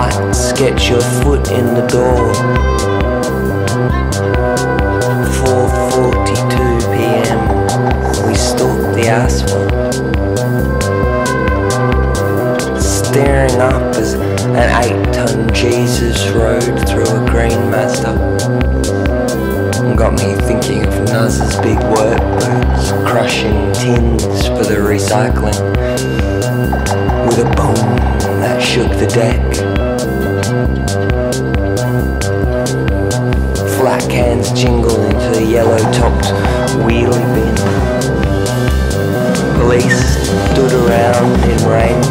lights, get your foot in the door. 4:42 p.m. we stalk the asphalt, staring up as an 8-ton Jesus rode through a green Mazda. Got me thinking of Nuz's big work boots, crushing tins for the recycling, with a boom that shook the deck. Flat cans jingle into the yellow-topped wheelie bin. Police stood around in rain.